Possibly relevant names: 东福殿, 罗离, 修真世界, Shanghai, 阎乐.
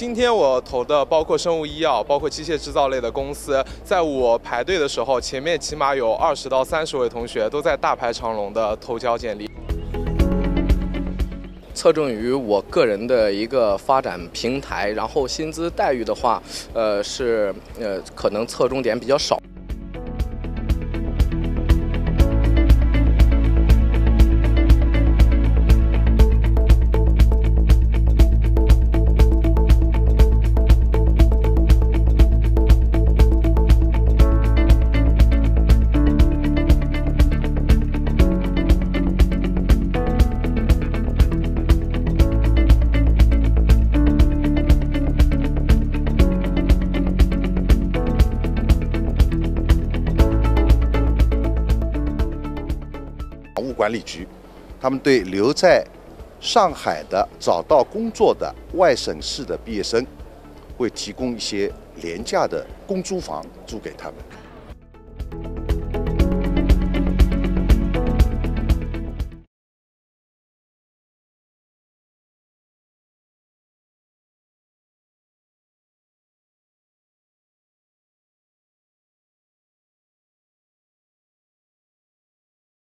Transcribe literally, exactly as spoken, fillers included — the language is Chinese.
今天我投的包括生物医药、包括机械制造类的公司，在我排队的时候，前面起码有二十到三十位同学都在大排长龙的投交简历。 侧重于我个人的一个发展平台，然后薪资待遇的话，呃，是呃，可能侧重点比较少。管理局，他们对留在上海的找到工作的外省市的毕业生，会提供一些廉价的公租房租给他们。